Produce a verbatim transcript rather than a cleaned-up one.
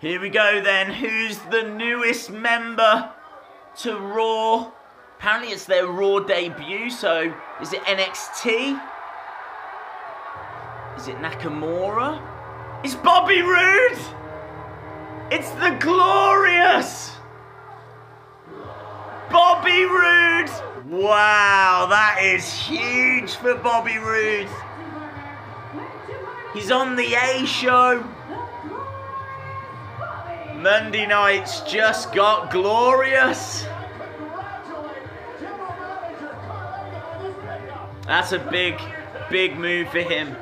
Here we go then. Who's the newest member to Raw? Apparently it's their Raw debut, so is it N X T? Is it Nakamura? It's Bobby Roode! It's the glorious Bobby Roode! Wow, that is huge for Bobby Roode. He's on the A show. Monday night's just got glorious. That's a big, big move for him.